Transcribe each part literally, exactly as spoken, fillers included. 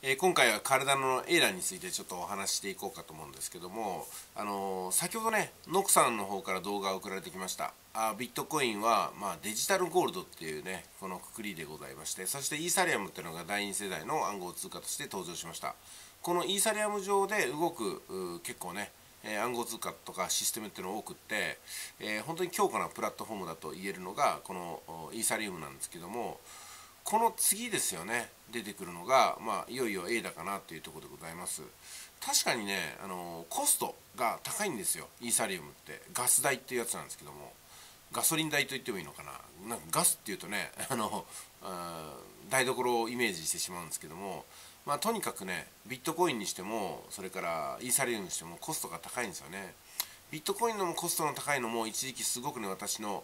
えー、今回は体のエーダーについてちょっとお話ししていこうかと思うんですけども、あのー、先ほどねノクさんの方から動画が送られてきました。あビットコインは、まあ、デジタルゴールドっていうねこの括りでございまして、そしてイーサリアムっていうのがだいに世代の暗号通貨として登場しました。このイーサリアム上で動く結構ね暗号通貨とかシステムっていうのが多くって、えー、本当に強固なプラットフォームだと言えるのがこのイーサリウムなんですけども、この次ですよね、出てくるのが、まあ、いよいよ エーダ かなというところでございます。確かにねあのコストが高いんですよ。イーサリウムってガス代っていうやつなんですけども、ガソリン代と言ってもいいのかな、なんかガスっていうとねあのあ台所をイメージしてしまうんですけども、まあ、とにかくねビットコインにしてもそれからイーサリウムにしてもコストが高いんですよね。ビットコインのもコストの高いのも一時期すごくね私の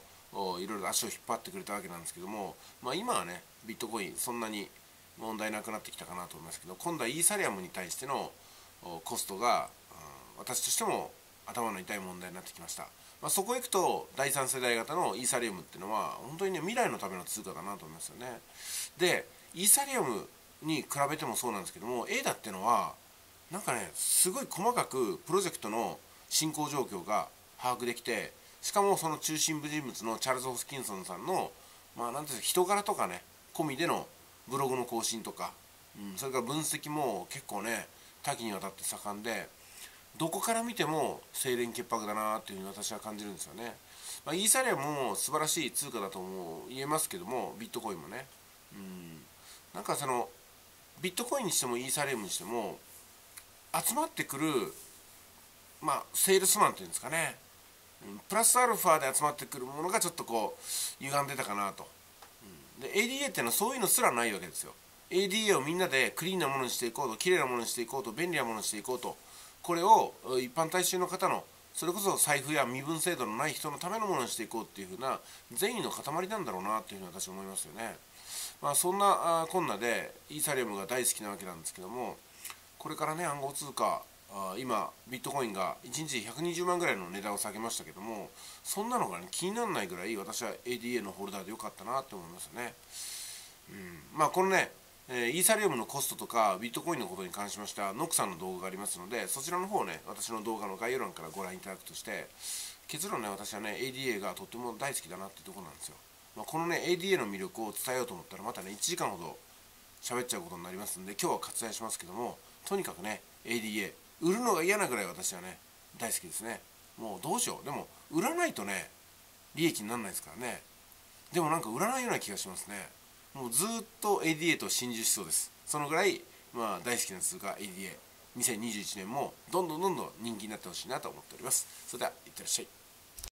いろいろ足を引っ張ってくれたわけなんですけども、まあ、今はねビットコインそんなに問題なくなってきたかなと思いますけど、今度はイーサリアムに対してのコストが、うん、私としても頭の痛い問題になってきました。まあ、そこへ行くとだいさん世代型のイーサリアムっていうのは本当にね未来のための通貨だなと思いますよね。でイーサリアムに比べてもそうなんですけども、 エーダ っていうのはなんかねすごい細かくプロジェクトの進行状況が把握できて、しかもその中心人物のチャールズ・ホスキンソンさんのまあなんていうか人柄とかね込みでのブログの更新とか、うん、それから分析も結構ね多岐にわたって盛んで、どこから見ても清廉潔白だなっていうふうに私は感じるんですよね。まあ、イーサリアムも素晴らしい通貨だとも言えますけども、ビットコインもね、うん、なんかそのビットコインにしてもイーサリアムにしても集まってくる、まあ、セールスマンっていうんですかね、プラスアルファで集まってくるものがちょっとこう歪んでたかなと。で エーディーエー っていうのはそういうのすらないわけですよ。 エーディーエー をみんなでクリーンなものにしていこうと、きれいなものにしていこうと、便利なものにしていこうと、これを一般大衆の方のそれこそ財布や身分制度のない人のためのものにしていこうっていうふうな善意の塊なんだろうなっていうふうに私は思いますよね。まあ、そんなこんなでイーサリアムが大好きなわけなんですけども、これからね暗号通貨今ビットコインがいちにちひゃくにじゅうまんぐらいの値段を下げましたけども、そんなのが、ね、気にならないぐらい私は エーディーエー のホルダーでよかったなって思いますよね。うん、まあこのねイーサリアムのコストとかビットコインのことに関しましたノックさんの動画がありますので、そちらの方をね私の動画の概要欄からご覧いただくとして、結論ね私はね エーディーエー がとっても大好きだなっていうところなんですよ。まあ、このね エーディーエー の魅力を伝えようと思ったらまたねいちじかんほど喋っちゃうことになりますんで、今日は割愛しますけども、とにかくね エーディーエー 売るのが嫌なぐらい私はね大好きですね。もうどうしよう、でも売らないとね利益にならないですからね。でもなんか売らないような気がしますね。もうずっと エーディーエー と心中しそうです。そのぐらい、まあ、大好きな通貨 エーディーエーにせんにじゅういちねんもどんどんどんどん人気になってほしいなと思っております。それではいってらっしゃい。